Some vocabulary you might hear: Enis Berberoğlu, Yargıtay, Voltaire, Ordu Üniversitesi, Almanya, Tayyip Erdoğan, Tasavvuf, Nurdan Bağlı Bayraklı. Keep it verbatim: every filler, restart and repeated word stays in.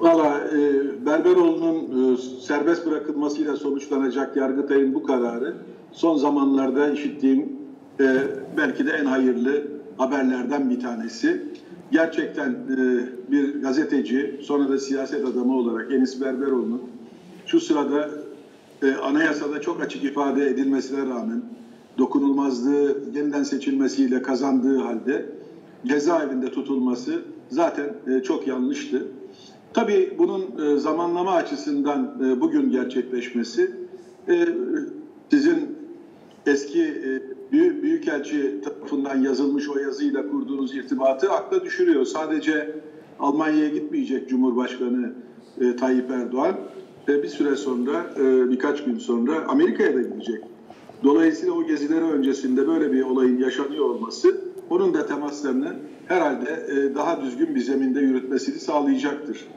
Valla e, Berberoğlu'nun e, serbest bırakılmasıyla sonuçlanacak Yargıtay'ın bu kararı son zamanlarda işittiğim e, belki de en hayırlı haberlerden bir tanesi. Gerçekten e, bir gazeteci, sonra da siyaset adamı olarak Enis Berberoğlu'nun şu sırada e, anayasada çok açık ifade edilmesine rağmen dokunulmazlığı yeniden seçilmesiyle kazandığı halde cezaevinde tutulması zaten e, çok yanlıştı. Tabii bunun zamanlama açısından bugün gerçekleşmesi sizin eski büyükelçi tarafından yazılmış o yazıyla kurduğunuz irtibatı akla düşürüyor. Sadece Almanya'ya gitmeyecek Cumhurbaşkanı Tayyip Erdoğan bir süre sonra, birkaç gün sonra Amerika'ya da gidecek. Dolayısıyla o gezileri öncesinde böyle bir olayın yaşanıyor olması onun da temaslarını herhalde daha düzgün bir zeminde yürütmesini sağlayacaktır.